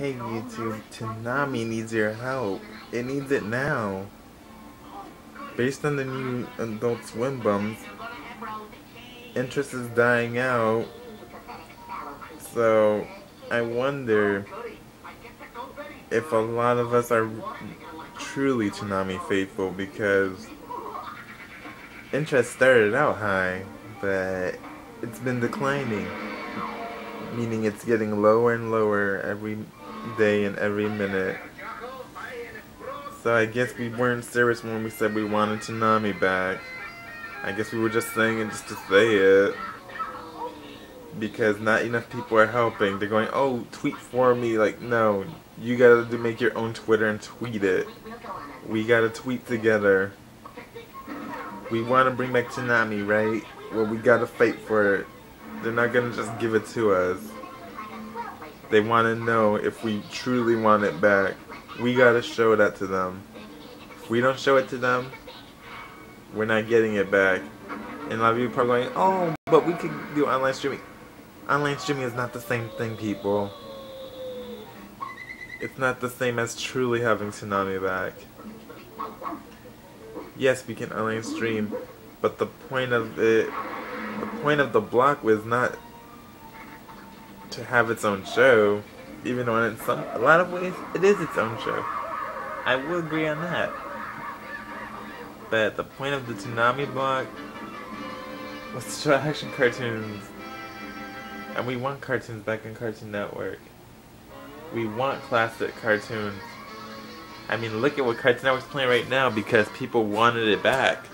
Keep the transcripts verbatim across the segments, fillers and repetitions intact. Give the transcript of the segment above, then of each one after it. Hey YouTube, Toonami needs your help. It needs it now. Based on the new Adult Swim bumps, interest is dying out. So, I wonder if a lot of us are truly Toonami faithful, because interest started out high, but it's been declining. Meaning it's getting lower and lower every day and every minute. So I guess we weren't serious when we said we wanted Toonami back. I guess we were just saying it just to say it. Because not enough people are helping. They're going, oh, tweet for me. Like, no, you gotta do make your own Twitter and tweet it. We gotta tweet together. We wanna bring back Toonami, right? Well, we gotta fight for it. They're not gonna just give it to us. They wanna know if we truly want it back. We gotta show that to them. If we don't show it to them, we're not getting it back. And a lot of you are probably going, oh, but we could do online streaming. Online streaming is not the same thing, people. It's not the same as truly having Toonami back. Yes, we can online stream, but the point of it The point of the block was not to have its own show, even though in some, a lot of ways it is its own show. I will agree on that. But the point of the Toonami block was to show action cartoons. And we want cartoons back on Cartoon Network. We want classic cartoons. I mean, look at what Cartoon Network's playing right now because people wanted it back.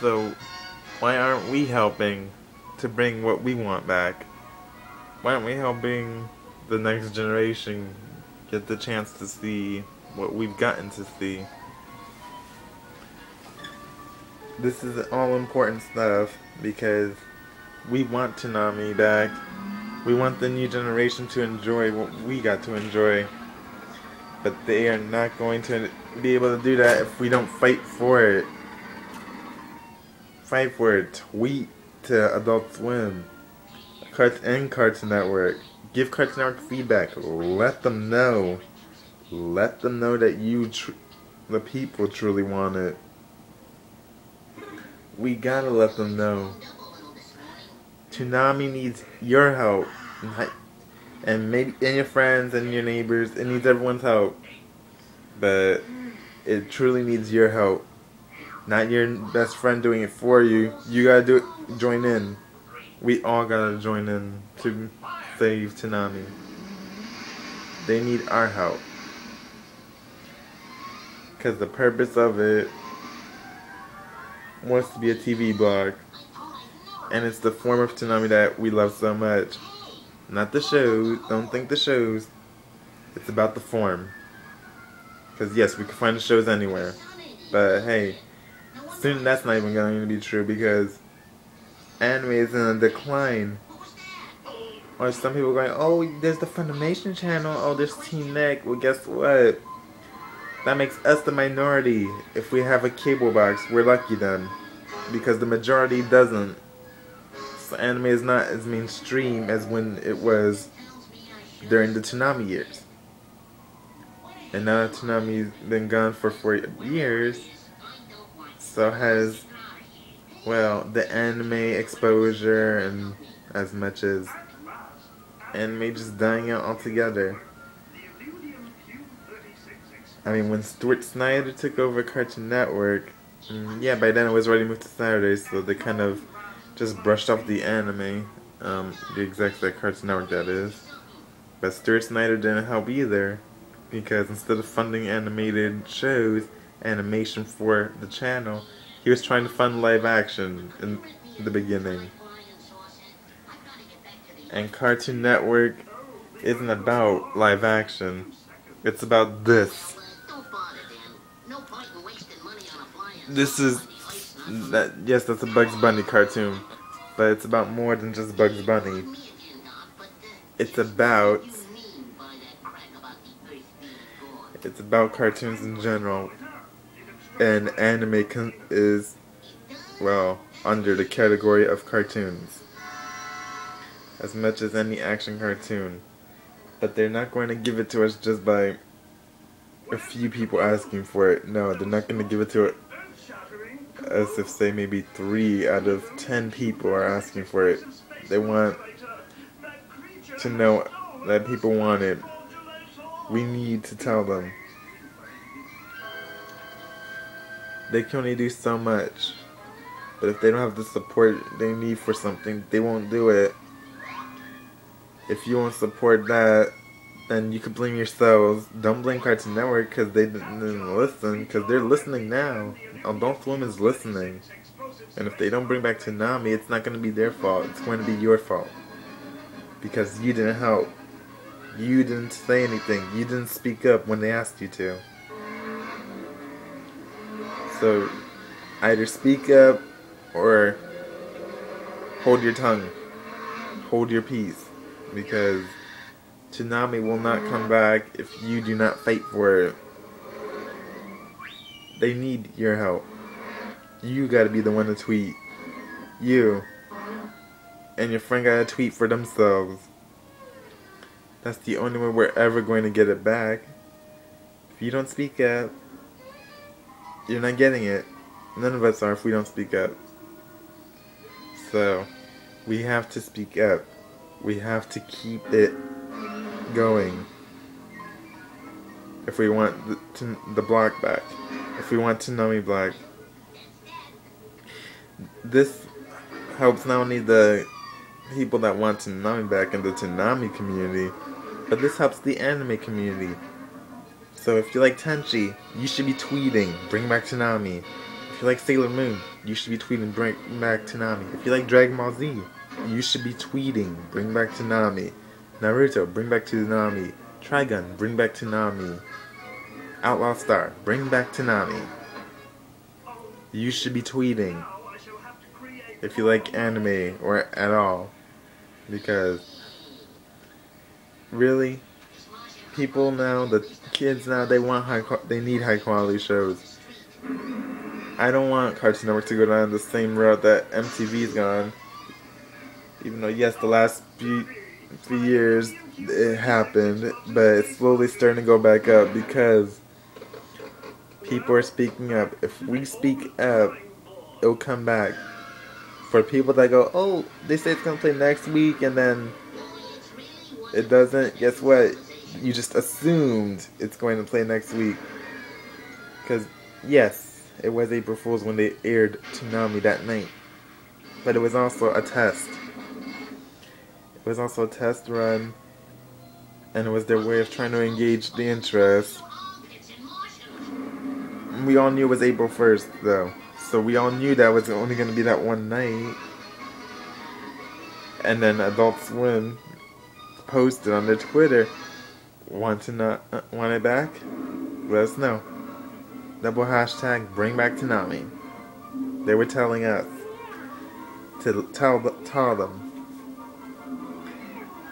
So, why aren't we helping to bring what we want back? Why aren't we helping the next generation get the chance to see what we've gotten to see? This is all important stuff because we want Toonami back. We want the new generation to enjoy what we got to enjoy. But they are not going to be able to do that if we don't fight for it. Fight for it. Tweet to Adult Swim and Cartoon Network. Give Cartoon Network feedback. Let them know. Let them know that you, tr the people, truly want it. We gotta let them know. Toonami needs your help, and maybe and your friends and your neighbors. It needs everyone's help, but it truly needs your help. Not your best friend doing it for you. You gotta do it. Join in. We all gotta join in to save Toonami. They need our help. Because the purpose of it wants to be a T V blog. And it's the form of Toonami that we love so much. Not the shows. Don't think the shows. It's about the form. Because yes, we can find the shows anywhere. But hey. Soon that's not even going to be true because anime is in a decline. Or some people going, oh, there's the Funimation channel, oh, there's Teen Nick. Well, guess what? That makes us the minority. If we have a cable box, we're lucky then. Because the majority doesn't. So anime is not as mainstream as when it was during the Toonami years. And now that Toonami's been gone for four years, so has, well, the anime exposure and as much as anime just dying out altogether. I mean, when Stuart Snyder took over Cartoon Network, yeah, by then it was already moved to Saturdays, so they kind of just brushed off the anime, um, the execs at Cartoon Network, that is. But Stuart Snyder didn't help either, because instead of funding animated shows, animation for the channel, he was trying to fund live action in the beginning. And Cartoon Network isn't about live action. It's about this. This is that, yes, that's a Bugs Bunny cartoon, but it's about more than just Bugs Bunny. It's about it's about cartoons in general. And anime con is well under the category of cartoons as much as any action cartoon, but they're not going to give it to us just by a few people asking for it. No, they're not going to give it to us if, say, maybe three out of ten people are asking for it. They want to know that people want it. We need to tell them. They can only do so much, but if they don't have the support they need for something, they won't do it. If you won't support that, then you can blame yourselves. Don't blame Cartoon Network because they didn't listen, because they're listening now. Adult Swim is listening. And if they don't bring back Toonami, it's not going to be their fault. It's going to be your fault. Because you didn't help. You didn't say anything. You didn't speak up when they asked you to. So, either speak up or hold your tongue. Hold your peace. Because Toonami will not come back if you do not fight for it. They need your help. You gotta be the one to tweet. You. And your friend gotta tweet for themselves. That's the only way we're ever going to get it back. If you don't speak up, you're not getting it. None of us are if we don't speak up. So, we have to speak up. We have to keep it going. If we want the, to, the block back. If we want Toonami block. This helps not only the people that want Toonami back in the Toonami community, but this helps the anime community. So if you like Tenchi, you should be tweeting, bring back Toonami. If you like Sailor Moon, you should be tweeting, bring back Toonami. If you like Dragon Ball Z, you should be tweeting, bring back Toonami. Naruto, bring back Toonami. Trigun, bring back Toonami. Outlaw Star, bring back Toonami. You should be tweeting. If you like anime or at all. Because really, people now, the kids now, they want high, they need high quality shows. I don't want Cartoon Network to go down the same route that M T V's gone. Even though, yes, the last few, few years it happened, but it's slowly starting to go back up because people are speaking up. If we speak up, it'll come back. For people that go, oh, they say it's going to play next week, and then it doesn't, guess what? You just assumed it's going to play next week. Because, yes, it was April Fool's when they aired Toonami that night. But it was also a test. It was also a test run, and it was their way of trying to engage the interest. We all knew it was April first, though, so we all knew that was only going to be that one night. And then Adult Swim posted on their Twitter, want to not uh, want it back? Let us know. Double hashtag bring back Toonami. They were telling us. To tell, tell them.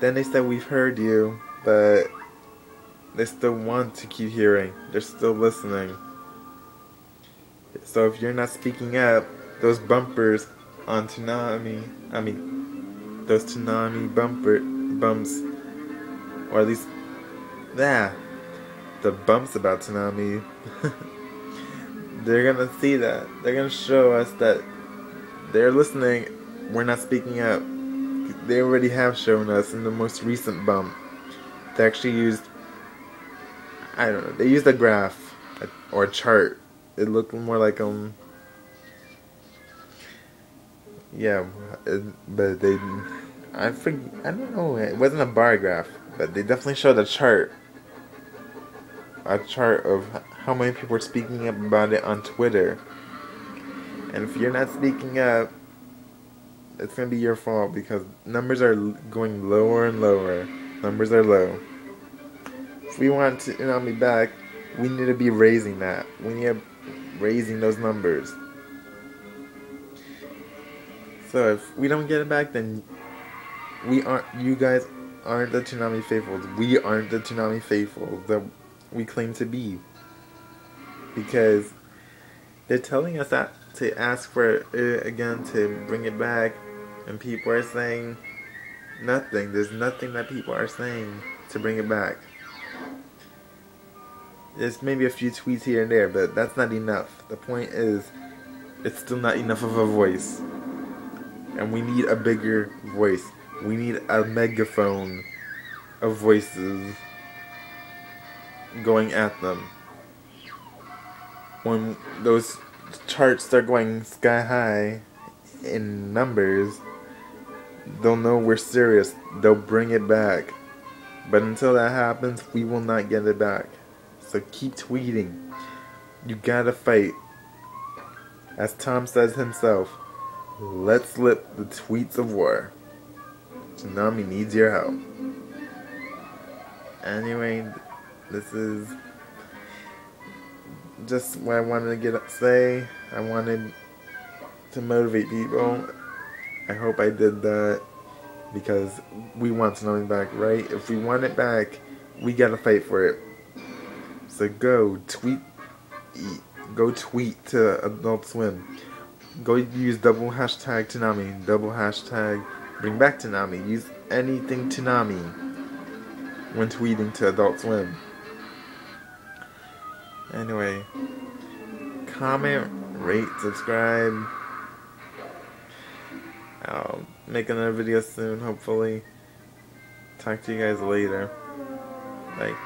Then they said, we've heard you, but they still want to keep hearing. They're still listening. So if you're not speaking up, those bumpers on Toonami, I mean, those Toonami bumper bumps, or at least, yeah, the bumps about Toonami, they're gonna see that. They're gonna show us that they're listening, we're not speaking up. They already have shown us in the most recent bump. They actually used, I don't know, they used a graph or a chart. It looked more like, um, yeah, it, but they, I forget, I don't know, it wasn't a bar graph, but they definitely showed a chart, a chart of how many people were speaking up about it on Twitter. And if you're not speaking up, it's going to be your fault because numbers are going lower and lower. Numbers are low. If we want to, you know, be back, we need to be raising that. We need to raising those numbers. So if we don't get it back, then we aren't. You guys aren't the Toonami faithfuls. We aren't the Toonami faithfuls that we claim to be. Because they're telling us that to ask for it again to bring it back, and people are saying nothing. There's nothing that people are saying to bring it back. There's maybe a few tweets here and there, but that's not enough. The point is, it's still not enough of a voice. And we need a bigger voice. We need a megaphone of voices going at them. When those charts are going sky high in numbers, they'll know we're serious. They'll bring it back. But until that happens, we will not get it back. So keep tweeting. You gotta fight. As Tom says himself, let's slip the tweets of war. Toonami needs your help. Anyway, this is just what I wanted to get say. I wanted to motivate people. I hope I did that, because we want Toonami back, right? If we want it back, we gotta fight for it. So go tweet, go tweet to Adult Swim. Go use double hashtag Toonami, double hashtag bring back Toonami. Use anything Toonami when tweeting to Adult Swim. Anyway, comment, rate, subscribe. I'll make another video soon, hopefully. Talk to you guys later. Bye.